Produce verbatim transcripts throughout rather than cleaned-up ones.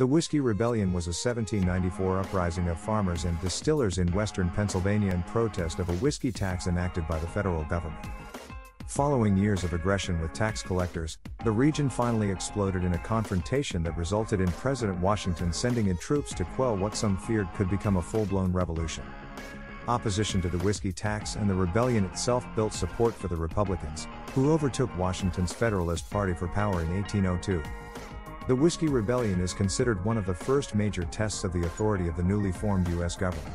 The Whiskey Rebellion was a seventeen ninety-four uprising of farmers and distillers in western Pennsylvania in protest of a whiskey tax enacted by the federal government. Following years of aggression with tax collectors, the region finally exploded in a confrontation that resulted in President Washington sending in troops to quell what some feared could become a full-blown revolution. Opposition to the whiskey tax and the rebellion itself built support for the Republicans, who overtook Washington's Federalist Party for power in eighteen oh two. The Whiskey Rebellion is considered one of the first major tests of the authority of the newly formed U S government.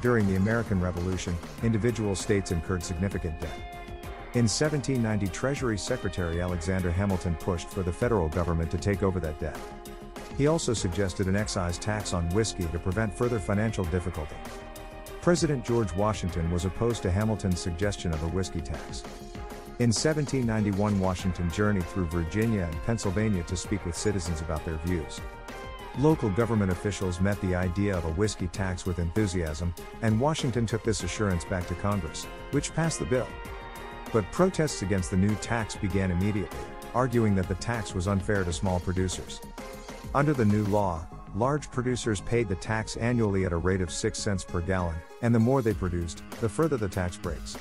During the American Revolution, individual states incurred significant debt. In seventeen ninety, Treasury Secretary Alexander Hamilton pushed for the federal government to take over that debt. He also suggested an excise tax on whiskey to prevent further financial difficulty. President George Washington was opposed to Hamilton's suggestion of a whiskey tax. In seventeen ninety-one, Washington journeyed through Virginia and Pennsylvania to speak with citizens about their views. Local government officials met the idea of a whiskey tax with enthusiasm, and Washington took this assurance back to Congress, which passed the bill. But protests against the new tax began immediately, arguing that the tax was unfair to small producers. Under the new law, large producers paid the tax annually at a rate of six cents per gallon, and the more they produced, the further the tax breaks.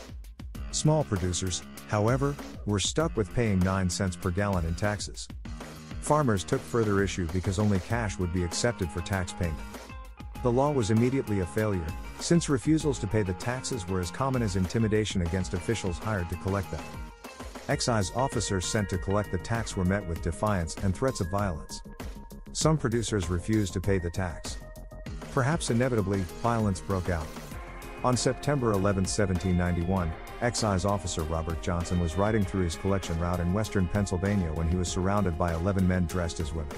Small producers, however, were stuck with paying nine cents per gallon in taxes. Farmers took further issue because only cash would be accepted for tax payment. The law was immediately a failure, since refusals to pay the taxes were as common as intimidation against officials hired to collect them. Excise officers sent to collect the tax were met with defiance and threats of violence. Some producers refused to pay the tax. Perhaps inevitably, violence broke out. On September eleventh, seventeen ninety-one, Excise officer Robert Johnson was riding through his collection route in western Pennsylvania when he was surrounded by eleven men dressed as women.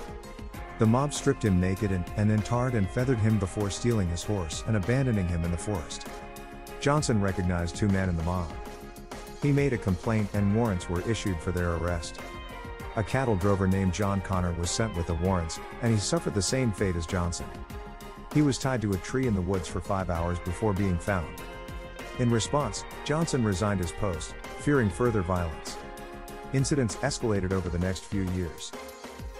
The mob stripped him naked and, and then tarred and feathered him before stealing his horse and abandoning him in the forest. Johnson recognized two men in the mob. He made a complaint and warrants were issued for their arrest. A cattle drover named John Connor was sent with the warrants, and he suffered the same fate as Johnson. He was tied to a tree in the woods for five hours before being found. In response, Johnson resigned his post, fearing further violence. Incidents escalated over the next few years.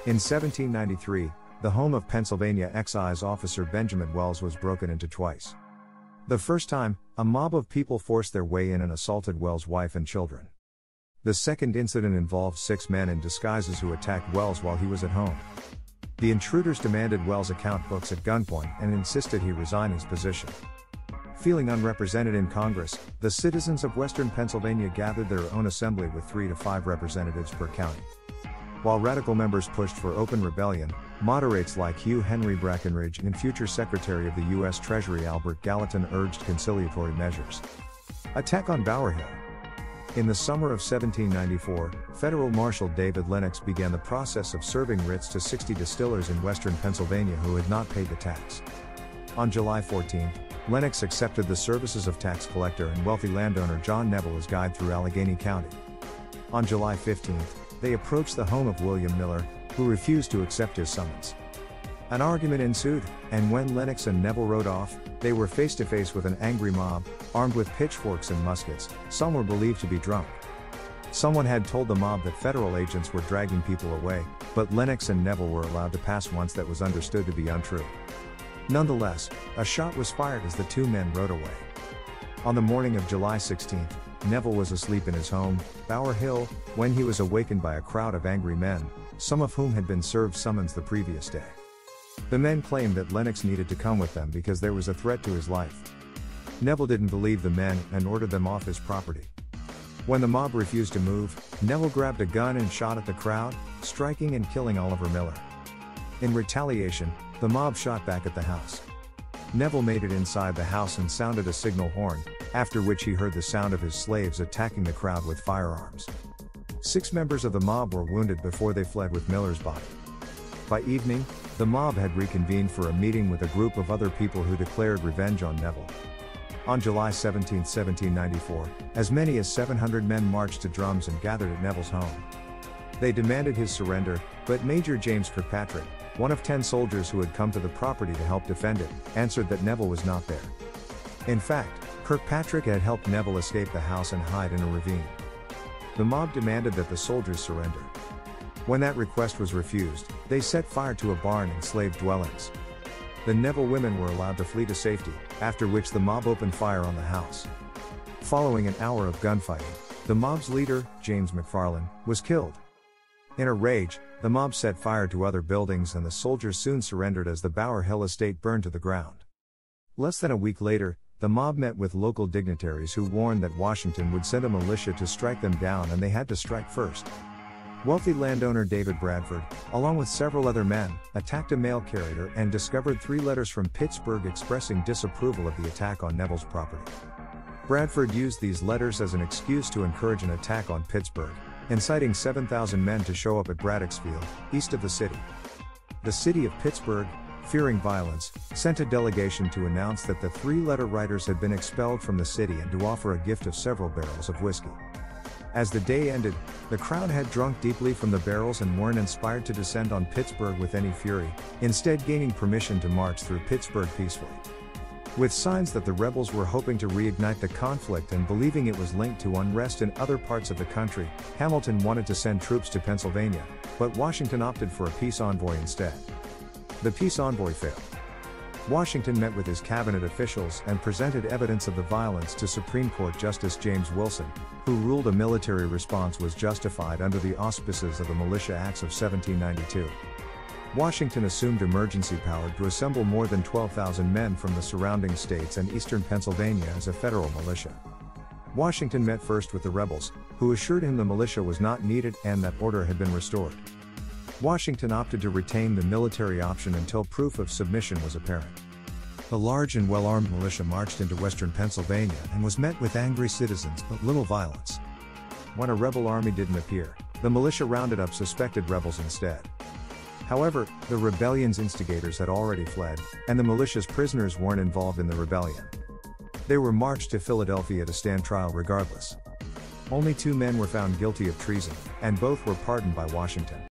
In seventeen ninety-three, the home of Pennsylvania excise officer Benjamin Wells was broken into twice. The first time, a mob of people forced their way in and assaulted Wells' wife and children. The second incident involved six men in disguises who attacked Wells while he was at home. The intruders demanded Wells' account books at gunpoint and insisted he resign his position. Feeling unrepresented in Congress, the citizens of western Pennsylvania gathered their own assembly with three to five representatives per county. While radical members pushed for open rebellion, moderates like Hugh Henry Brackenridge and future Secretary of the U S Treasury Albert Gallatin urged conciliatory measures. Attack on Bower Hill. In the summer of seventeen ninety-four, Federal Marshal David Lennox began the process of serving writs to sixty distillers in western Pennsylvania who had not paid the tax. On July fourteenth, Lennox accepted the services of tax collector and wealthy landowner John Neville as guide through Allegheny County. On July fifteenth, they approached the home of William Miller, who refused to accept his summons. An argument ensued, and when Lennox and Neville rode off, they were face to face with an angry mob, armed with pitchforks and muskets. Some were believed to be drunk. Someone had told the mob that federal agents were dragging people away, but Lennox and Neville were allowed to pass once that was understood to be untrue. Nonetheless, a shot was fired as the two men rode away. On the morning of July sixteenth, Neville was asleep in his home, Bower Hill, when he was awakened by a crowd of angry men, some of whom had been served summons the previous day. The men claimed that Lennox needed to come with them because there was a threat to his life. Neville didn't believe the men and ordered them off his property. When the mob refused to move, Neville grabbed a gun and shot at the crowd, striking and killing Oliver Miller. In retaliation, the mob shot back at the house. Neville made it inside the house and sounded a signal horn, after which he heard the sound of his slaves attacking the crowd with firearms. Six members of the mob were wounded before they fled with Miller's body. By evening, the mob had reconvened for a meeting with a group of other people who declared revenge on Neville. On July seventeenth, seventeen ninety-four, as many as seven hundred men marched to drums and gathered at Neville's home. They demanded his surrender, but Major James Kirkpatrick, one of ten soldiers who had come to the property to help defend it, answered that Neville was not there. In fact, Kirkpatrick had helped Neville escape the house and hide in a ravine. The mob demanded that the soldiers surrender. When that request was refused, they set fire to a barn and slave dwellings. The Neville women were allowed to flee to safety, after which the mob opened fire on the house. Following an hour of gunfighting, the mob's leader, James McFarlane, was killed. In a rage, the mob set fire to other buildings and the soldiers soon surrendered as the Bower Hill estate burned to the ground. Less than a week later, the mob met with local dignitaries who warned that Washington would send a militia to strike them down, and they had to strike first. Wealthy landowner David Bradford, along with several other men, attacked a mail carrier and discovered three letters from Pittsburgh expressing disapproval of the attack on Neville's property. Bradford used these letters as an excuse to encourage an attack on Pittsburgh, inciting seven thousand men to show up at Braddock's Field, east of the city. The city of Pittsburgh, fearing violence, sent a delegation to announce that the three letter writers had been expelled from the city and to offer a gift of several barrels of whiskey. As the day ended, the crowd had drunk deeply from the barrels and weren't inspired to descend on Pittsburgh with any fury, instead gaining permission to march through Pittsburgh peacefully. With signs that the rebels were hoping to reignite the conflict and believing it was linked to unrest in other parts of the country, Hamilton wanted to send troops to Pennsylvania, but Washington opted for a peace envoy instead. The peace envoy failed. Washington met with his cabinet officials and presented evidence of the violence to Supreme Court Justice James Wilson, who ruled a military response was justified under the auspices of the Militia Acts of seventeen ninety-two. Washington assumed emergency power to assemble more than twelve thousand men from the surrounding states and eastern Pennsylvania as a federal militia. Washington met first with the rebels, who assured him the militia was not needed and that order had been restored. Washington opted to retain the military option until proof of submission was apparent. The large and well-armed militia marched into western Pennsylvania and was met with angry citizens but little violence. When a rebel army didn't appear, the militia rounded up suspected rebels instead. However, the rebellion's instigators had already fled, and the militia's prisoners weren't involved in the rebellion. They were marched to Philadelphia to stand trial regardless. Only two men were found guilty of treason, and both were pardoned by Washington.